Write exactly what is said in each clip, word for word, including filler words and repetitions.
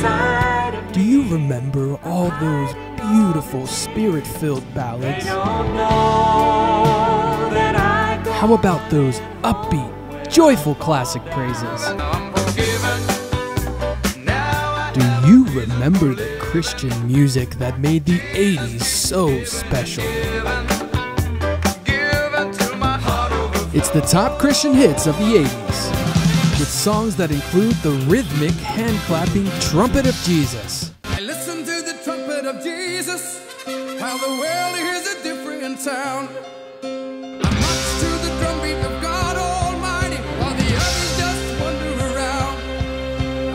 inside of me. Do you remember all those beautiful spirit-filled ballads? How about those upbeat, joyful classic praises? Do you remember the Christian music that made the eighties so special? It's the top Christian hits of the eighties, with songs that include the rhythmic, hand-clapping Trumpet of Jesus. I listen to the trumpet of Jesus, how the world hears a different sound. I march to the drumbeat of God Almighty, while the others just wander around.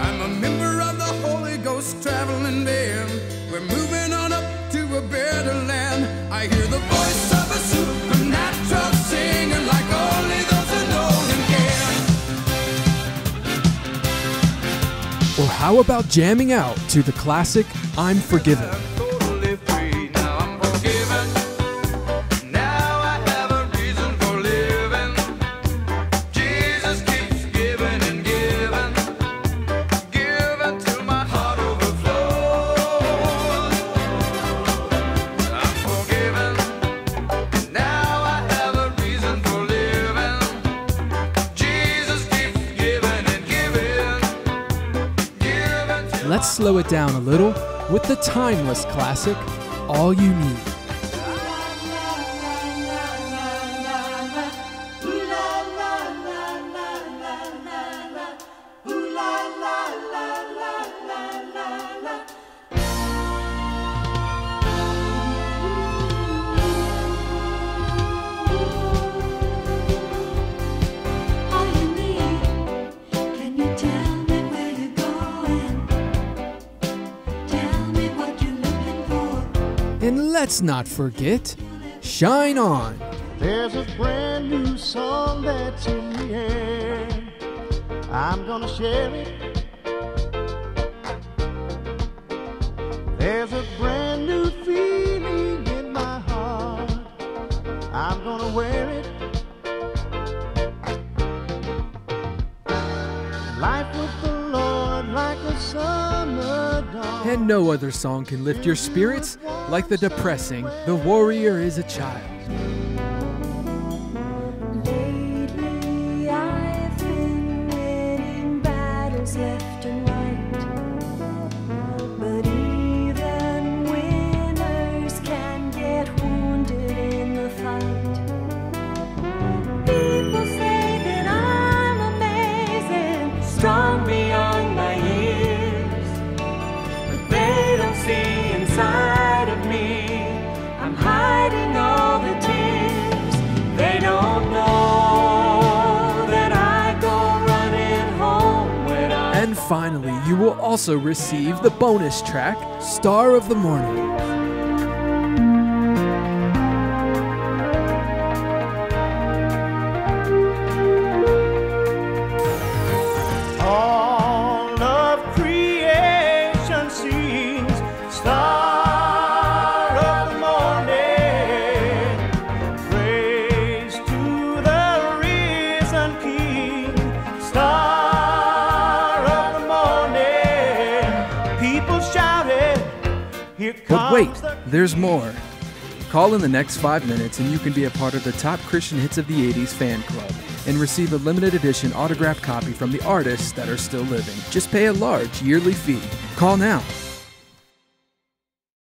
I'm a member of the Holy Ghost traveling band. We're moving on up to a better land. I hear the voice of a supernatural singer like only those who know him can. Or how about jamming out to the classic I'm Forgiven? Let's slow it down a little with the timeless classic, All You Need. And let's not forget, Shine On. There's a brand new song that's in the air. I'm gonna share it. There's a brand new feeling in my heart. I'm gonna wear it. Life with the Lord like a summer dawn. And no other song can lift your spirits like the depressing The Warrior Is a Child. Lately I've been winning battles left and right, but even winners can get wounded in the fight. People say that I'm amazing, strong beyond my years, but they don't see inside. And finally, you will also receive the bonus track, Star of the Morning. All of creation sings Star of the Morning. Praise to the risen King, Star. But wait, there's more. Call in the next five minutes and you can be a part of the Top Christian Hits of the eighties fan club and receive a limited edition autographed copy from the artists that are still living. Just pay a large yearly fee. Call now.